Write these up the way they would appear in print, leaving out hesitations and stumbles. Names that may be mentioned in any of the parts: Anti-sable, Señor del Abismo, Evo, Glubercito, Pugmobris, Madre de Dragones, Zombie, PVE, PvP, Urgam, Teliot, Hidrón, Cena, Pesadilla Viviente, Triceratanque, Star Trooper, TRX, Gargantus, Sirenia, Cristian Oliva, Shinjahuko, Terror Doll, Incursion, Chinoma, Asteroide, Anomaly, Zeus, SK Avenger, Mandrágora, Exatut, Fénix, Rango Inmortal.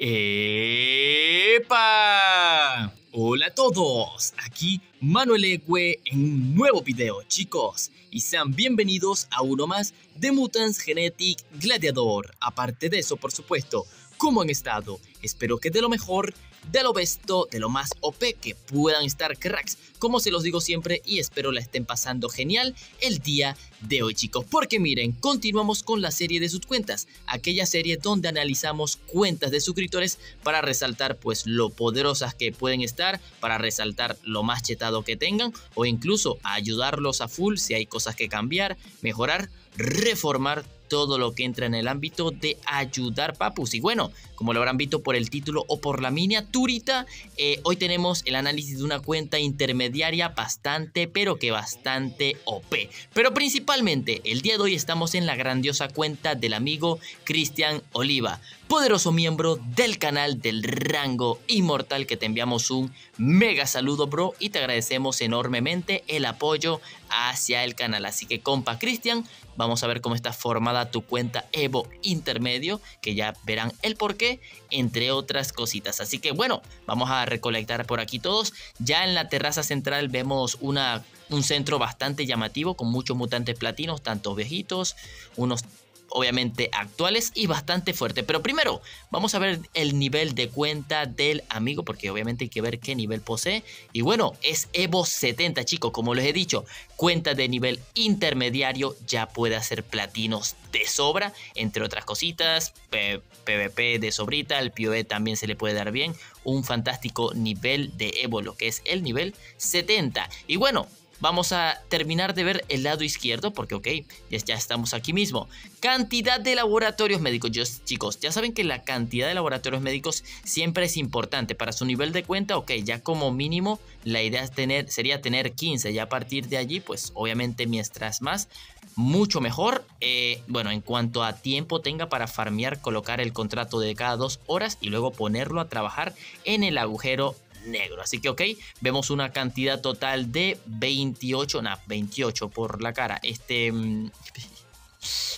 ¡Epa! Hola a todos, aquí Manuel Egüe en un nuevo video, chicos, y sean bienvenidos a uno más de Mutants Genetic Gladiator. Aparte de eso, por supuesto, ¿cómo han estado? Espero que de lo mejor, de lo besto, de lo más OP que puedan estar, cracks, como se los digo siempre, y espero la estén pasando genial el día de hoy, chicos, porque miren, continuamos con la serie de sus cuentas, aquella serie donde analizamos cuentas de suscriptores para resaltar pues lo poderosas que pueden estar, para resaltar lo más chetado que tengan, o incluso ayudarlos a full si hay cosas que cambiar, mejorar, reformar, todo lo que entra en el ámbito de ayudar papus. Y bueno, como lo habrán visto por el título o por la miniaturita, hoy tenemos el análisis de una cuenta intermediaria bastante, pero que bastante OP. Pero principalmente, el día de hoy estamos en la grandiosa cuenta del amigo Cristian Oliva, poderoso miembro del canal del Rango Inmortal, que te enviamos un mega saludo, bro, y te agradecemos enormemente el apoyo hacia el canal. Así que, compa Cristian, vamos a ver cómo está formada tu cuenta Evo Intermedio, que ya verán el porqué, entre otras cositas. Así que bueno, vamos a recolectar por aquí todos. Ya en la terraza central vemos un centro bastante llamativo con muchos mutantes platinos, tantos viejitos, unos obviamente actuales y bastante fuerte. Pero primero vamos a ver el nivel de cuenta del amigo, porque obviamente hay que ver qué nivel posee. Y bueno, es Evo 70, chicos. Como les he dicho, cuenta de nivel intermediario, ya puede hacer platinos de sobra, entre otras cositas, PvP de sobrita, el PvE también se le puede dar bien. Un fantástico nivel de Evo, lo que es el nivel 70. Y bueno, vamos a terminar de ver el lado izquierdo porque, ok, ya estamos aquí mismo. Cantidad de laboratorios médicos. Chicos, ya saben que la cantidad de laboratorios médicos siempre es importante para su nivel de cuenta. Ok, ya como mínimo la idea es sería tener 15. Ya a partir de allí, pues obviamente mientras más, mucho mejor. Bueno, en cuanto a tiempo tenga para farmear, colocar el contrato de cada 2 horas y luego ponerlo a trabajar en el agujero negro. Así que ok, vemos una cantidad total de 28 por la cara,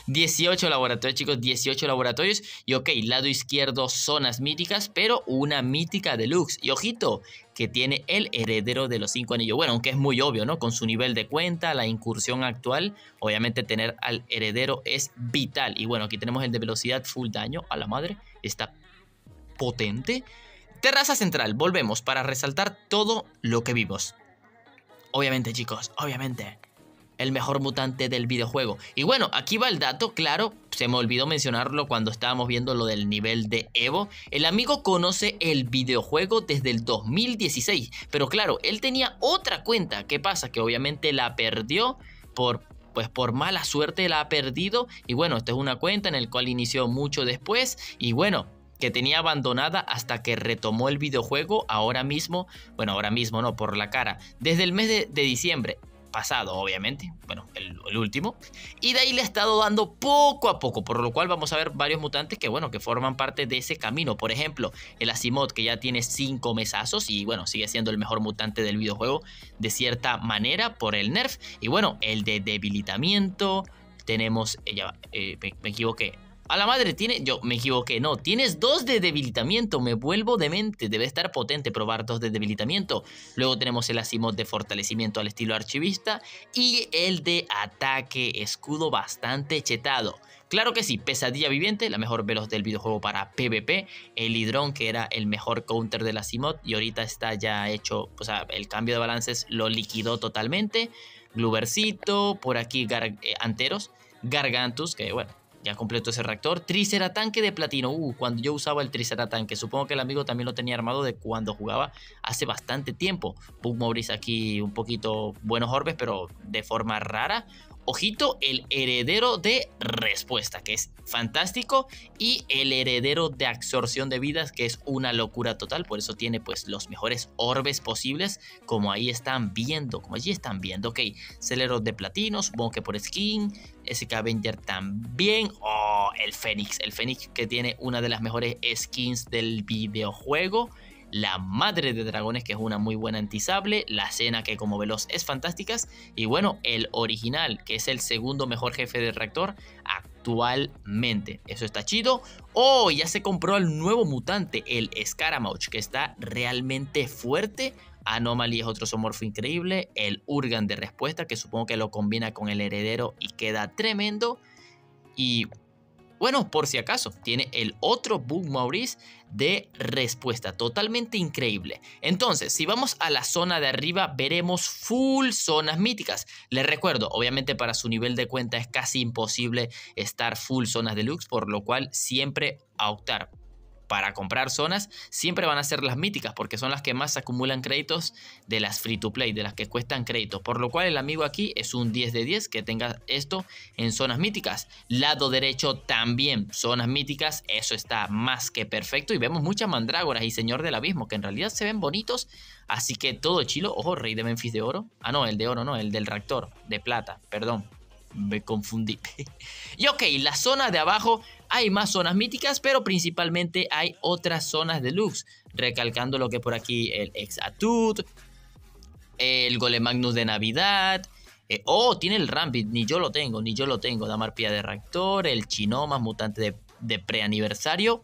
18 laboratorios, chicos, 18 laboratorios. Y ok, lado izquierdo, zonas míticas, pero una mítica deluxe. Y ojito, que tiene el heredero de los 5 anillos. Bueno, aunque es muy obvio, ¿no? Con su nivel de cuenta, la incursión actual, obviamente tener al heredero es vital. Y bueno, aquí tenemos el de velocidad, full daño, a la madre, está potente. Terraza central, volvemos para resaltar todo lo que vimos. Obviamente, chicos, obviamente, el mejor mutante del videojuego. Y bueno, aquí va el dato, claro, se me olvidó mencionarlo cuando estábamos viendo lo del nivel de Evo. El amigo conoce el videojuego desde el 2016, pero claro, él tenía otra cuenta. ¿Qué pasa? Que obviamente la perdió por mala suerte la ha perdido. Y bueno, esta es una cuenta en la cual inició mucho después y bueno, que tenía abandonada hasta que retomó el videojuego ahora mismo. Bueno, ahora mismo no, por la cara, desde el mes de diciembre pasado, obviamente, bueno, el último, y de ahí le ha estado dando poco a poco, por lo cual vamos a ver varios mutantes que, bueno, que forman parte de ese camino. Por ejemplo, el Asimod, que ya tiene 5 mesazos y, bueno, sigue siendo el mejor mutante del videojuego, de cierta manera, por el nerf. Y, bueno, el de debilitamiento, tenemos, me equivoqué, a la madre, tienes 2 de debilitamiento, me vuelvo demente, debe estar potente probar 2 de debilitamiento. Luego tenemos el Asimod de fortalecimiento al estilo archivista y el de ataque escudo bastante chetado. Claro que sí, Pesadilla Viviente, la mejor veloz del videojuego para PvP, el Hidrón, que era el mejor counter del Asimod y ahorita está ya hecho, o sea, el cambio de balances lo liquidó totalmente. Glubercito, por aquí Anteros, Gargantus, que bueno, ya completo ese reactor. Triceratanque de platino. Cuando yo usaba el Triceratanque. Supongo que el amigo también lo tenía armado de cuando jugaba hace bastante tiempo. Pugmobris aquí un poquito buenos orbes, pero de forma rara. Ojito, el heredero de respuesta, que es fantástico. Y el heredero de absorción de vidas, que es una locura total. Por eso tiene pues los mejores orbes posibles, como ahí están viendo. Ok, Celer de platino, supongo que por skin. SK Avenger también. Oh, el Fénix. El Fénix, que tiene una de las mejores skins del videojuego. la Madre de Dragones, que es una muy buena antisable, la Cena, que como veloz es fantástica, y bueno, el original, que es el segundo mejor jefe de reactor actualmente. Eso está chido. Oh, ya se compró el nuevo mutante, el Escaramouche, que está realmente fuerte. Anomaly es otro zoomorfo increíble. El Urgam de respuesta, que supongo que lo combina con el heredero y queda tremendo. Y bueno, por si acaso, tiene el otro Pugmobris de respuesta, totalmente increíble. Entonces, si vamos a la zona de arriba, veremos full zonas míticas. Les recuerdo, obviamente para su nivel de cuenta es casi imposible estar full zonas deluxe, por lo cual siempre optar para comprar zonas, siempre van a ser las míticas, porque son las que más acumulan créditos de las free to play, de las que cuestan créditos, por lo cual el amigo aquí es un 10 de 10 que tenga esto en zonas míticas. Lado derecho también zonas míticas, eso está más que perfecto, y vemos muchas mandrágoras y señor del abismo, que en realidad se ven bonitos, así que todo chilo. Ojo, rey de Memphis de oro, ah no, el de oro no, el del reactor, de plata, perdón, me confundí. Y ok, la zona de abajo hay más zonas míticas, pero principalmente hay otras zonas deluxe, recalcando lo que por aquí el Exatut, el Golemagnus de Navidad. Oh, tiene el Rampit, ni yo lo tengo, Damar Pía de Reactor, el Chinomas, mutante de preaniversario.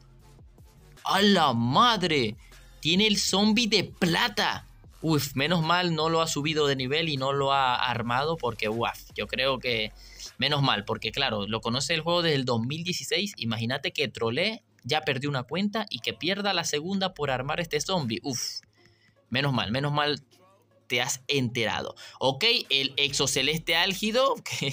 ¡A la madre! Tiene el Zombie de plata. Uf, menos mal no lo ha subido de nivel y no lo ha armado, porque uaf, yo creo que menos mal, porque claro, lo conoce el juego desde el 2016, imagínate que trolé, ya perdió una cuenta y que pierda la segunda por armar este zombie. Uf, menos mal te has enterado. Ok, el exoceleste álgido, que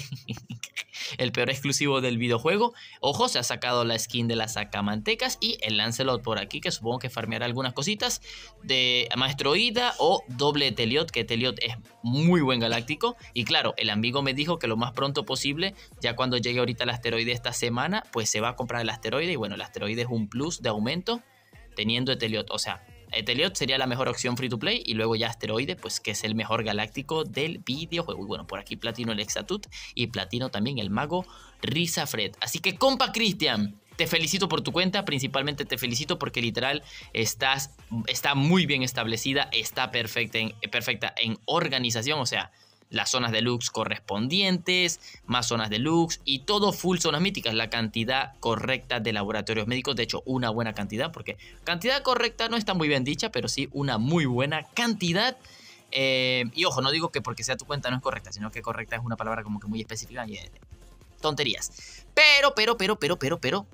el peor exclusivo del videojuego. Ojo, se ha sacado la skin de las sacamantecas. Y el Lancelot por aquí, que supongo que farmeará algunas cositas. De Maestro Ida o doble Teliot, que Teliot es muy buen galáctico. Y claro, el amigo me dijo que lo más pronto posible, ya cuando llegue ahorita el asteroide esta semana, pues se va a comprar el asteroide. Y bueno, el asteroide es un plus de aumento teniendo Teliot. O sea, Teliot sería la mejor opción free to play, y luego ya Asteroide, pues que es el mejor galáctico del videojuego. Y bueno, por aquí platino el Exatut y platino también el mago Rizafred. Así que compa Cristian, te felicito por tu cuenta, principalmente te felicito porque literal está muy bien establecida, está perfecta en organización, o sea, las zonas deluxe correspondientes, más zonas deluxe y todo full zonas míticas, la cantidad correcta de laboratorios médicos, de hecho una buena cantidad, porque cantidad correcta no está muy bien dicha, pero sí una muy buena cantidad. Y ojo, no digo que porque sea tu cuenta no es correcta, sino que correcta es una palabra como que muy específica y tonterías. Pero,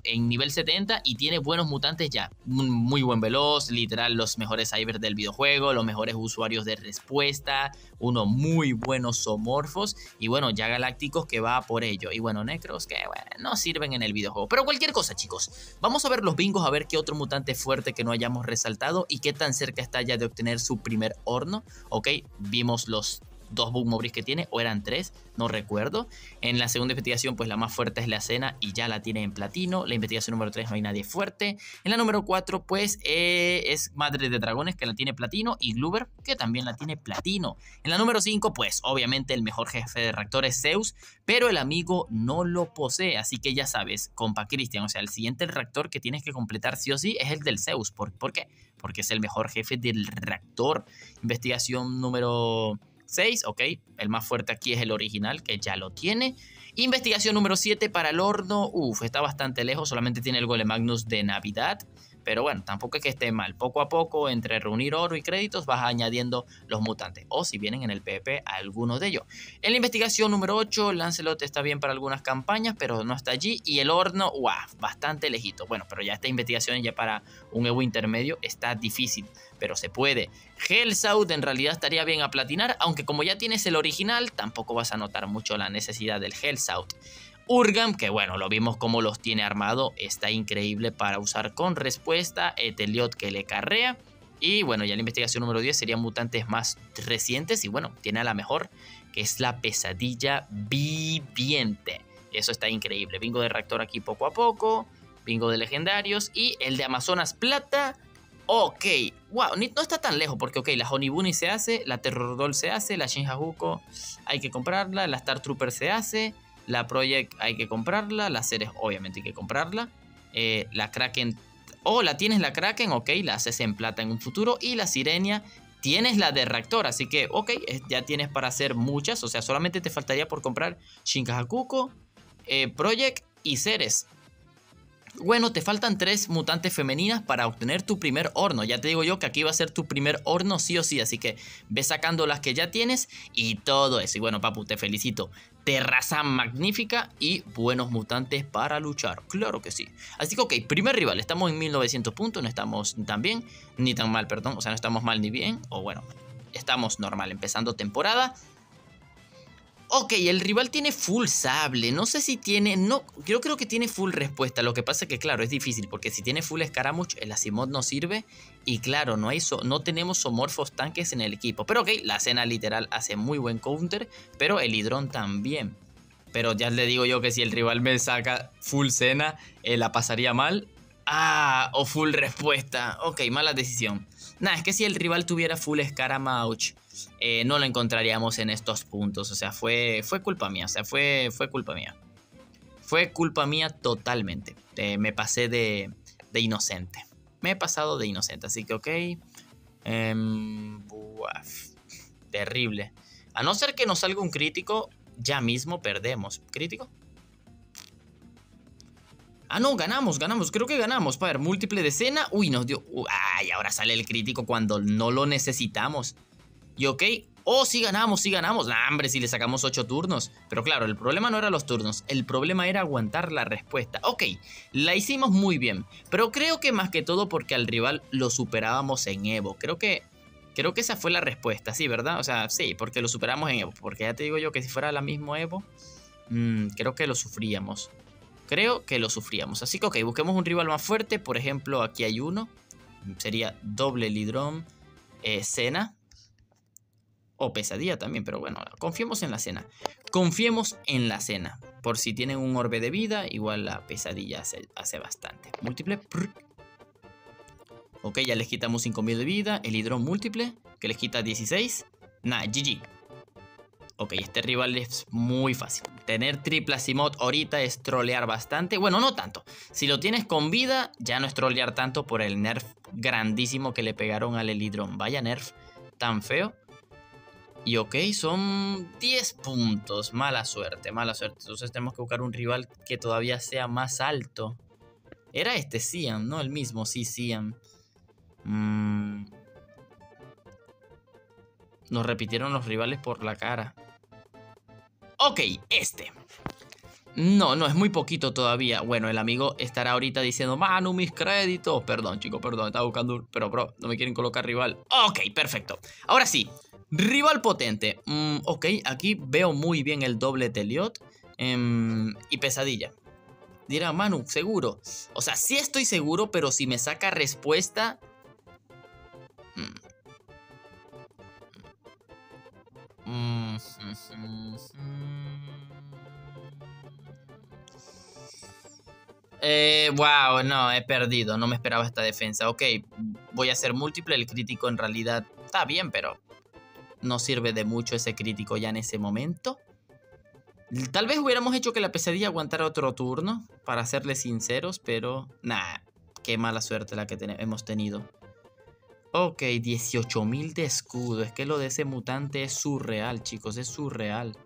en nivel 70 y tiene buenos mutantes ya. Muy buen veloz, literal, los mejores cyber del videojuego, los mejores usuarios de respuesta, unos muy buenos zoomorfos y bueno, ya galácticos que va por ello. Y bueno, necros que bueno, no sirven en el videojuego. Pero cualquier cosa, chicos. Vamos a ver los bingos, a ver qué otro mutante fuerte que no hayamos resaltado y qué tan cerca está ya de obtener su primer horno. Ok, vimos los 2 Pugmobris que tiene, o eran 3, no recuerdo. En la segunda investigación, pues la más fuerte es la Cena y ya la tiene en platino. La investigación número 3 no hay nadie fuerte. En la número 4, pues es Madre de Dragones, que la tiene platino, y Gluber, que también la tiene platino. En la número 5, pues obviamente el mejor jefe de reactor es Zeus, pero el amigo no lo posee, así que ya sabes, compa Cristian, o sea, el siguiente reactor que tienes que completar sí o sí es el del Zeus. ¿Por qué? Porque es el mejor jefe del reactor. Investigación número 6, ok, el más fuerte aquí es el original, que ya lo tiene. Investigación número 7 para el horno, uff, está bastante lejos, solamente tiene el Golemagnus de Navidad, pero bueno, tampoco es que esté mal, poco a poco, entre reunir oro y créditos, vas añadiendo los mutantes, o si vienen en el PvP, algunos de ellos. En la investigación número 8, Lancelot está bien para algunas campañas, pero no está allí, y el horno, wow, bastante lejito, bueno, pero ya estas investigaciones ya para un Evo intermedio está difícil, pero se puede. Hellshout en realidad estaría bien a platinar, aunque como ya tienes el original, tampoco vas a notar mucho la necesidad del Hellshout. Urgam, que bueno, lo vimos como los tiene armado, está increíble para usar con respuesta, Teliot que le carrea, y bueno, ya la investigación número 10 serían mutantes más recientes, y bueno, tiene a la mejor, que es la Pesadilla Viviente, eso está increíble. Bingo de reactor aquí poco a poco, bingo de legendarios, y el de Amazonas plata. Ok, wow, no está tan lejos porque, ok, la Honibuni se hace, la Terror Doll se hace, la Shinjahuko hay que comprarla, la Star Trooper se hace, la Project hay que comprarla, la Ceres obviamente hay que comprarla, la Kraken o la tienes la Kraken, ok, la haces en plata en un futuro, y la Sirenia tienes la de reactor, así que ok, ya tienes para hacer muchas, o sea, solamente te faltaría por comprar Shinkahakuko, Project y Ceres. Bueno, te faltan 3 mutantes femeninas para obtener tu primer horno. Ya te digo yo que aquí va a ser tu primer horno sí o sí. Así que ve sacando las que ya tienes y todo eso. Y bueno, papu, te felicito. Terraza magnífica y buenos mutantes para luchar. Claro que sí. Así que ok, primer rival. Estamos en 1900 puntos. No estamos tan bien, ni tan mal, perdón. O sea, no estamos mal ni bien. O bueno, estamos normal empezando temporada. Ok, el rival tiene full sable, no sé si tiene, no, yo creo que tiene full respuesta, lo que pasa es que claro, es difícil, porque si tiene full Escaramouche, el Asimod no sirve, y claro, no hay no tenemos zoomorfos tanques en el equipo, pero ok, la Cena literal hace muy buen counter, pero el Hidrón también, pero ya le digo yo que si el rival me saca full Cena, la pasaría mal, o full respuesta, ok, mala decisión. Nah, es que si el rival tuviera full Escaramouche, no lo encontraríamos en estos puntos. O sea, fue culpa mía. O sea, fue culpa mía. Fue culpa mía totalmente. Me pasé de inocente. Me he pasado de inocente. Así que, ok. Terrible. A no ser que nos salga un crítico, ya mismo perdemos. ¿Crítico? Ah, no, ganamos, creo que ganamos. Para ver, múltiple de Cena. Uy, nos dio... Ay, ahora sale el crítico cuando no lo necesitamos. Y ok, oh, sí ganamos. Nah, hombre, si le sacamos 8 turnos. Pero claro, el problema no era los turnos. El problema era aguantar la respuesta. Ok, la hicimos muy bien. Pero creo que más que todo porque al rival lo superábamos en Evo. Creo que esa fue la respuesta, sí, ¿verdad? O sea, sí, porque lo superamos en Evo. Porque ya te digo yo que si fuera la misma Evo, creo que lo sufríamos. Así que, ok, busquemos un rival más fuerte. Por ejemplo, aquí hay uno. Sería doble Lidrón, Cena. O Pesadilla también, pero bueno, confiemos en la Cena. Por si tienen un orbe de vida, igual la Pesadilla hace bastante. Múltiple. Prr. Ok, ya les quitamos 5000 de vida. El Hidrón múltiple, que les quita 16. Nah, GG. Ok, este rival es muy fácil. Tener triple Asimod ahorita es trolear bastante. Bueno, no tanto. Si lo tienes con vida, ya no es trolear tanto por el nerf grandísimo que le pegaron al Hidrón. Vaya nerf tan feo. Y ok, son 10 puntos. Mala suerte. Entonces tenemos que buscar un rival que todavía sea más alto. Era este Siam, ¿no? El mismo, sí, Siam. Nos repitieron los rivales por la cara. Ok, este. No, es muy poquito todavía. Bueno, el amigo estará ahorita diciendo, Manu, mis créditos. Perdón, chicos, perdón, estaba buscando un... Pero, bro, no me quieren colocar rival. Ok, perfecto. Ahora sí. Rival potente. Ok, aquí veo muy bien el doble Teliot y Pesadilla. Dirá, Manu, ¿seguro? O sea, sí estoy seguro, pero si me saca respuesta... wow, no, he perdido. No me esperaba esta defensa. Ok, voy a hacer múltiple. El crítico en realidad está bien, pero... No sirve de mucho ese crítico ya en ese momento. Tal vez hubiéramos hecho que la Pesadilla aguantara otro turno, para serles sinceros, pero... Nah, qué mala suerte la que hemos tenido. Ok, 18000 de escudo. Es que lo de ese mutante es surreal, chicos. Es surreal.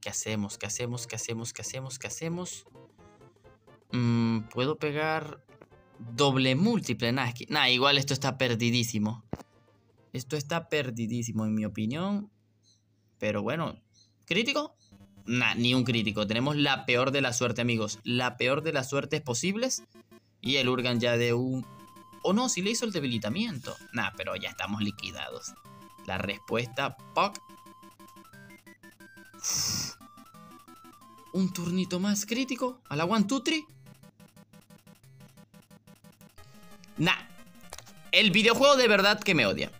¿Qué hacemos? ¿Puedo pegar doble múltiple? Nah, igual esto está perdidísimo. En mi opinión. Pero bueno. ¿Crítico? Nah, ni un crítico. Tenemos la peor de la suerte, amigos. La peor de las suertes posibles. Y el Urgam ya de un... Oh no, sí le hizo el debilitamiento. Nah, pero ya estamos liquidados. La respuesta... Poc. Un turnito más crítico. A la 1, 2, 3. Nah. El videojuego de verdad que me odia.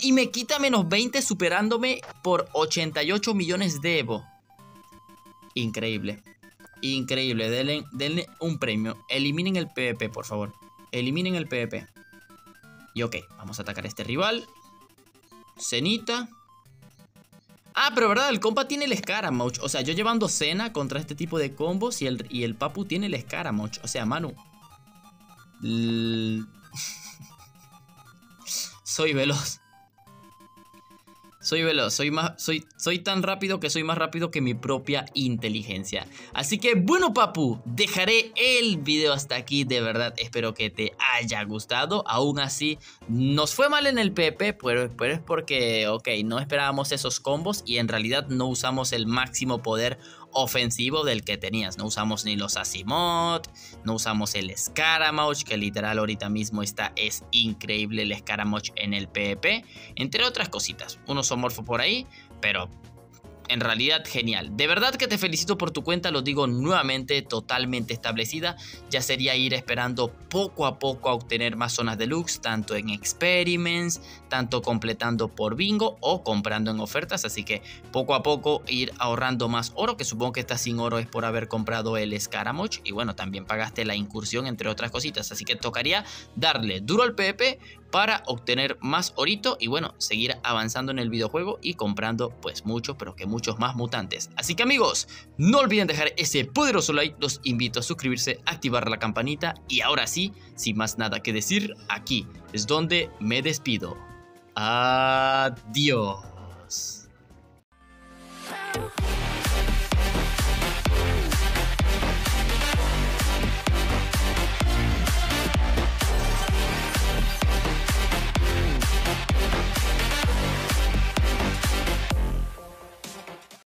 Y me quita menos 20 superándome por 88 millones de Evo. Increíble. Denle un premio. Eliminen el PvP, por favor. Y ok, vamos a atacar a este rival. Cenita. Ah, pero verdad, el compa tiene el Escaramouche. O sea, yo llevando Cena contra este tipo de combos y el Papu tiene el Escaramouche. O sea, Manu. Soy veloz. Soy veloz, soy tan rápido que soy más rápido que mi propia inteligencia. Así que bueno, Papu, dejaré el video hasta aquí. De verdad, espero que te haya gustado. Aún así, nos fue mal en el PvP, pero es porque, ok, no esperábamos esos combos y en realidad no usamos el máximo poder ofensivo del que tenías. No usamos ni los Asimod, no usamos el Escaramouche, que literal ahorita mismo es increíble el Escaramouche en el PvP, entre otras cositas, un osomorfo por ahí, pero en realidad genial. De verdad que te felicito por tu cuenta, lo digo nuevamente, totalmente establecida. Ya sería ir esperando poco a poco a obtener más zonas deluxe, tanto en experiments, tanto completando por bingo o comprando en ofertas. Así que poco a poco ir ahorrando más oro, que supongo que estás sin oro es por haber comprado el Escaramouche. Y bueno, también pagaste la incursión, entre otras cositas. Así que tocaría darle duro al PvP para obtener más orito y bueno, seguir avanzando en el videojuego y comprando pues muchos, pero que muchos más mutantes. Así que amigos, no olviden dejar ese poderoso like, los invito a suscribirse, activar la campanita y ahora sí, sin más nada que decir, aquí es donde me despido. Adiós.